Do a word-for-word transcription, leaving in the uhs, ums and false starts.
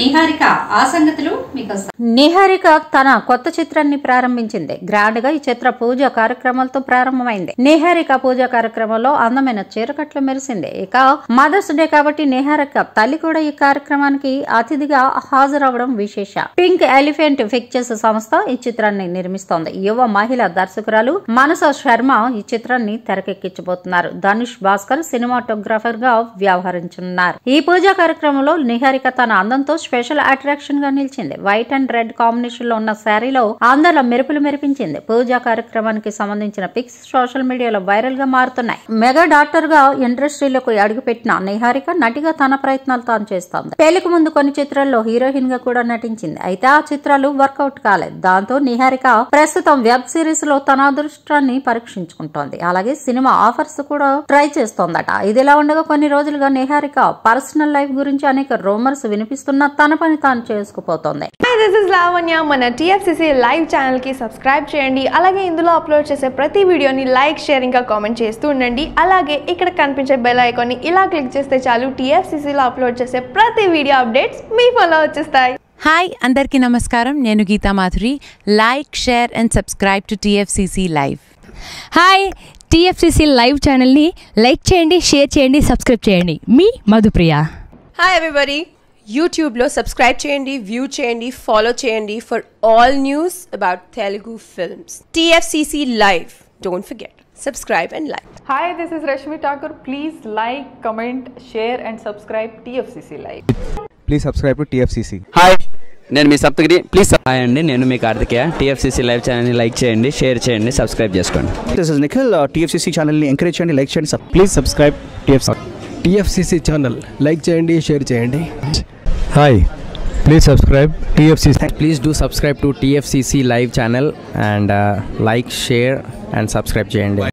నిహారిక ఆ సంగతులు మీకు వస్తాయి. నిహారిక తన కొత్త చిత్రాన్ని ప్రారంభించింది. గ్రాండ్ గా ఈ చిత్ర పూజ కార్యక్రమాలతో ప్రారంభమైంది. నిహారిక పూజ కార్యక్రమంలో అందమైన చీరకట్లు మెరిసింది. ఇక మదర్స్ డే కాబట్టి నిహారిక తల్లి కూడా ఈ కార్యక్రమానికి అతిథిగా హాజరవడం విశేష. పింక్ ఎలిఫెంట్ పిక్చర్స్ సంస్థ ఈ చిత్రాన్ని నిర్మిస్తోంది. యువ మహిళా దర్శకురాలు మనస శర్మ ఈ చిత్రాన్ని తెరకెక్కించబోతున్నారు. ధనుష్ భాస్కర్ సినిమాటోగ్రాఫర్ గా వ్యవహరించనున్నారు. ఈ పూజా కార్యక్రమంలో నిహారిక తన అందంతో స్పెషల్ అట్రాక్షన్ గా నిలిచింది. వైట్ అండ్ రెడ్ కాంబినేషన్ లో ఉన్న శారీలో అందరిలో మెరుపులు మెరిపించింది. పూజా కార్యక్రమానికి సంబంధించిన పిక్స్ సోషల్ మీడియాలో వైరల్ గా మారుతున్నాయి. మెగా డాక్టర్ గా ఇండస్ట్రీలకు అడుగుపెట్టిన నిహారిక నటిగా తన ప్రయత్నాలు తాను చేస్తోంది. పెళ్లికి ముందు కొన్ని చిత్రాల్లో హీరోయిన్ గా కూడా నటించింది. అయితే ఆ చిత్రాలు వర్కౌట్ కాలేదు. దాంతో నిహారిక ప్రస్తుతం వెబ్ సిరీస్ లో తన అదృష్టాన్ని పరీక్షించుకుంటోంది. అలాగే సినిమా ఆఫర్స్ కూడా ట్రై చేస్తోందట. ఇదిలా ఉండగా కొన్ని రోజులుగా నిహారిక పర్సనల్ లైఫ్ గురించి అనేక రూమర్స్ వినిపిస్తున్నా తన పని తాను చేసుకుపోతోంది. This is Lavanya. మన టీఎఫ్సీసీ లైవ్ ఛానల్ కి సబ్స్క్రైబ్ చేయండి. అలాగే ఇందులో అప్లోడ్ చేసే ప్రతి వీడియోని లైక్, షేర్, ఇంకా కామెంట్ చేస్తూ ఉండండి. అలాగే ఇక్కడ కనిపించే బెల్ ఐకాన్ ని ఇలా క్లిక్ చేస్తే చాలు, టీఎఫ్సీసీలో అప్లోడ్ చేసే ప్రతి వీడియో అప్డేట్స్ మీ ఫోన్లో వచ్చేస్తాయి. హాయ్ అందరికీ నమస్కారం. నేను Gita Madhuri. Like, share and subscribe to TFCC live. Hi, TFCC live ఛానల్ని లైక్ చేయండి, షేర్ చేయండి, సబ్స్క్రైబ్ చేయండి. మీ మధుప్రియ. Hi everybody. యూట్యూబ్లో సబ్స్క్రైబ్ చేయండి, వ్యూ చేయండి, ఫాలో చేయండి for all news about Telugu films. TFCC live. Don't forget, subscribe and like. Hi, this is Rashmi Thakur. Please like, comment, share and subscribe TFCC live. Please subscribe to TFCC. Hi, నేను మీ Saptagiri. Please. Hi అండి, నేను మీ Karthikeya. TFCC live ఛానల్ని like చేయండి, share చేయండి, subscribe చేసుకోండి. This is Nikhil. TFCC ఛానల్ని ఎంకరేజ్ చేయండి, లైక్ చేయండి. Please subscribe TFCC channel, like చేయండి, షేర్ చేయండి. Hi, please subscribe TFCC. Please do subscribe to TFCC live channel and like, share and subscribe చేయండి.